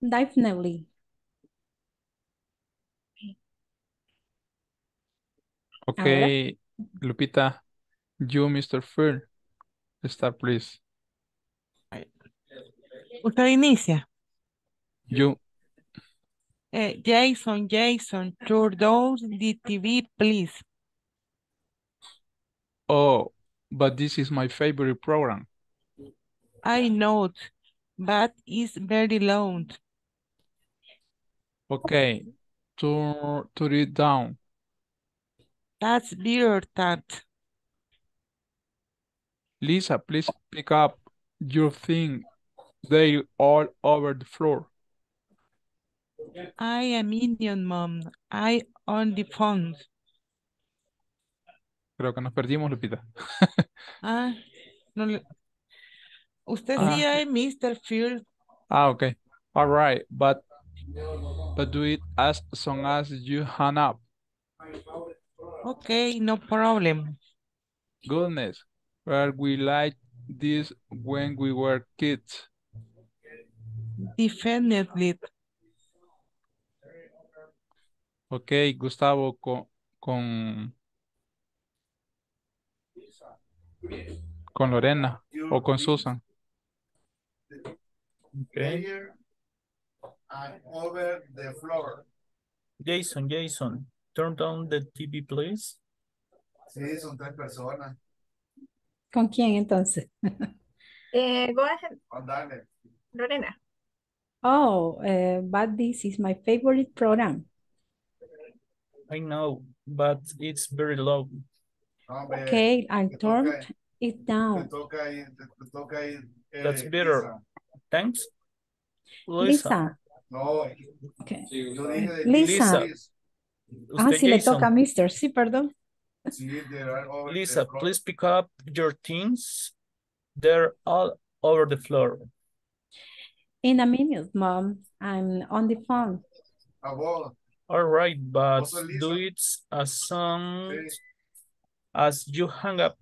Definitely. Okay, Lupita, you, Mr. Fern, start, please. Usted inicia. You. Jason, turn down the TV, please. Oh. But this is my favorite program. I know, but it's very loud. Okay, turn it down. That's better than. Lisa, please pick up your thing. They're all over the floor. I am Indian, Mom. I on the phone. Creo que nos perdimos, Lupita. No le... Usted sí hay Mr. Field. Okay. All right, but do it as soon as you hang up. Okay, no problem. Goodness, were we like this when we were kids? Definitely. Okay, Gustavo, con Lorena o con Susan. Okay. I'm over the floor. Jason, turn down the TV, please. Sí, son tres personas. ¿Con quién entonces? Go ahead. Lorena. But this is my favorite program. I know, but it's very low. Okay, I turned it down. That's better. Lisa. Thanks. Lisa. No. Okay. Lisa. Ah, si Jason. Le toca a Mr. Sí, perdón. Lisa, please pick up your things. They're all over the floor. In a minute, Mom. I'm on the phone. All right, but do it as soon as you hang up.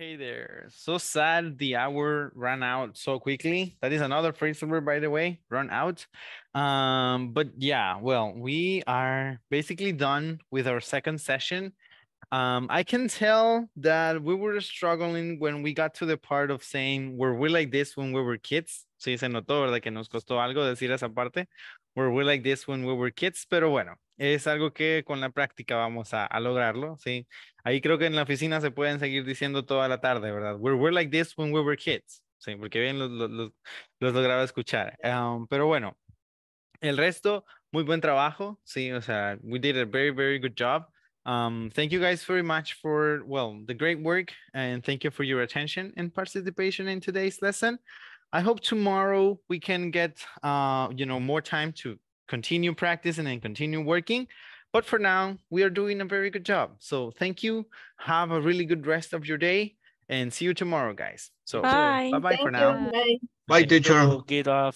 Hey there, so sad the hour ran out so quickly. That is another phrase word, by the way, run out. But yeah, well, we are basically done with our second session. I can tell that we were struggling when we got to the part of saying, were we like this when we were kids? Sí, se notó, ¿verdad? Que nos costó algo decir esa parte. Were we like this when we were kids? Pero bueno, es algo que con la práctica vamos a lograrlo, ¿sí? Ahí creo que en la oficina se pueden seguir diciendo toda la tarde, ¿verdad? We're like this when we were kids, ¿sí? Porque bien los lograba escuchar. Pero bueno, el resto, muy buen trabajo, ¿sí? O sea, we did a very, very good job. Thank you guys very much for, well, the great work, and thank you for your attention and participation in today's lesson. I hope tomorrow we can get, you know, more time to continue practicing and continue working. But for now, we are doing a very good job. So thank you. Have a really good rest of your day and see you tomorrow, guys. So bye-bye for now. Bye, teacher. Get off.